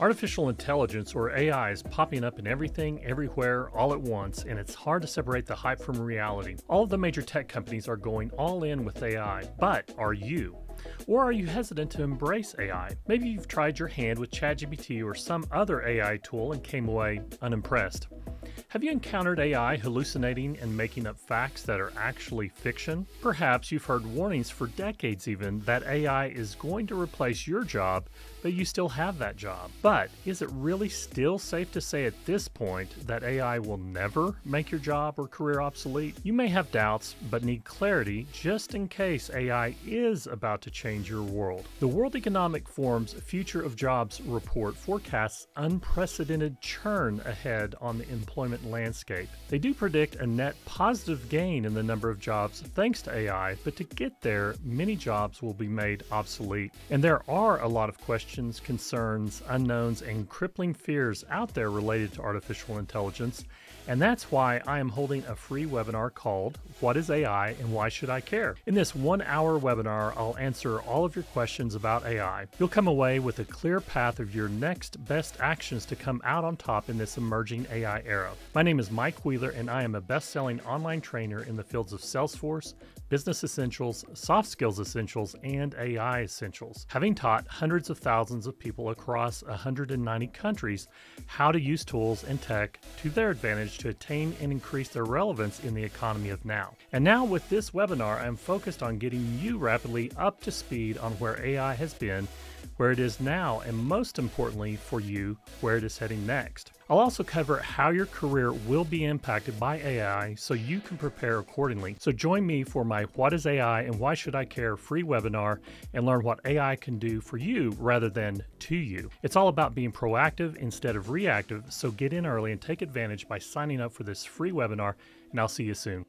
Artificial intelligence, or AI, is popping up in everything, everywhere, all at once, and it's hard to separate the hype from reality. All of the major tech companies are going all in with AI, but are you? Or are you hesitant to embrace AI? Maybe you've tried your hand with ChatGPT or some other AI tool and came away unimpressed. Have you encountered AI hallucinating and making up facts that are actually fiction? Perhaps you've heard warnings for decades even that AI is going to replace your job, but you still have that job. But is it really still safe to say at this point that AI will never make your job or career obsolete? You may have doubts, but need clarity just in case AI is about to change your world. The World Economic Forum's Future of Jobs report forecasts unprecedented churn ahead on the employment landscape. They do predict a net positive gain in the number of jobs thanks to AI, but to get there, many jobs will be made obsolete. And there are a lot of questions, concerns, unknowns, and crippling fears out there related to artificial intelligence. And that's why I am holding a free webinar called What is AI and Why Should I Care? In this 1-hour webinar, I'll answer all of your questions about AI. You'll come away with a clear path of your next best actions to come out on top in this emerging AI era. My name is Mike Wheeler, and I am a best-selling online trainer in the fields of Salesforce, Business Essentials, Soft Skills Essentials, and AI Essentials, having taught hundreds of thousands of people across 190 countries how to use tools and tech to their advantage to attain and increase their relevance in the economy of now. And now with this webinar, I'm focused on getting you rapidly up to speed on where AI has been, where it is now, and most importantly for you, where it is heading next. I'll also cover how your career will be impacted by AI so you can prepare accordingly. So join me for my What is AI and Why Should I Care free webinar and learn what AI can do for you rather than to you. It's all about being proactive instead of reactive, so get in early and take advantage by signing up for this free webinar, and I'll see you soon.